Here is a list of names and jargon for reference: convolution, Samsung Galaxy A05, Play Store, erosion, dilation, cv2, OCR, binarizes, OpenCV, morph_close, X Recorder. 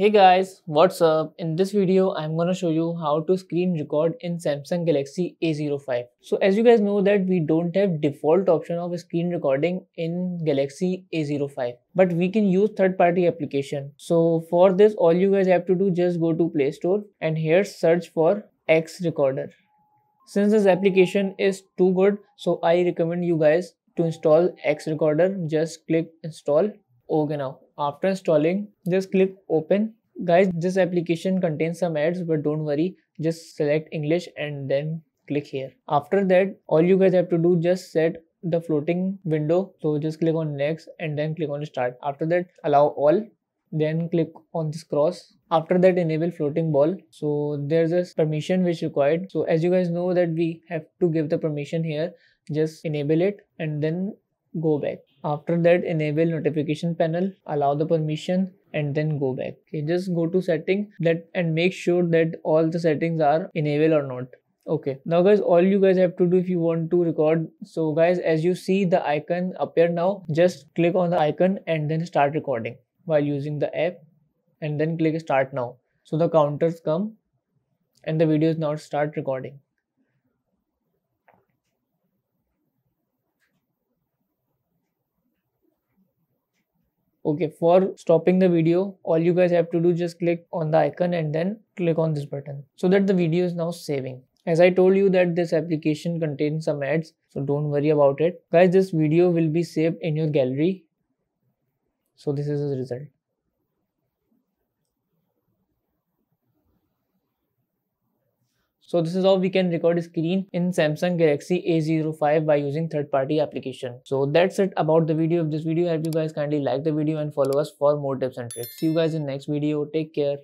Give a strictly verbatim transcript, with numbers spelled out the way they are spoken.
Hey guys, what's up? In this video, I'm gonna show you how to screen record in Samsung Galaxy A zero five. So as you guys know that we don't have default option of screen recording in Galaxy A zero five, but we can use third-party application. So for this, all you guys have to do, just go to Play Store and here search for X Recorder. Since this application is too good, so I recommend you guys to install X Recorder. Just click install. Okay, now after installing, just click open. Guys, this application contains some ads, but don't worry, just select English and then click here. After that, all you guys have to do, just set the floating window. So just click on next and then click on start. After that, allow all, then click on this cross. After that, enable floating ball. So there's a permission which required. So as you guys know that we have to give the permission here, just enable it and then go back. After that, enable notification panel, allow the permission and then go back. Okay, just go to setting that and make sure that all the settings are enabled or not. Okay, now guys, all you guys have to do if you want to record. So guys, as you see the icon appear now, just click on the icon and then start recording while using the app and then click start now. So the counters come and the videos now start recording. Okay, for stopping the video, all you guys have to do, just click on the icon and then click on this button so that the video is now saving. As I told you that this application contains some ads, so don't worry about it. Guys, this video will be saved in your gallery. So this is the result. So this is how we can record a screen in Samsung Galaxy A zero five by using third-party application. So that's it about the video. If this video helped you guys, kindly like the video and follow us for more tips and tricks. See you guys in next video. Take care.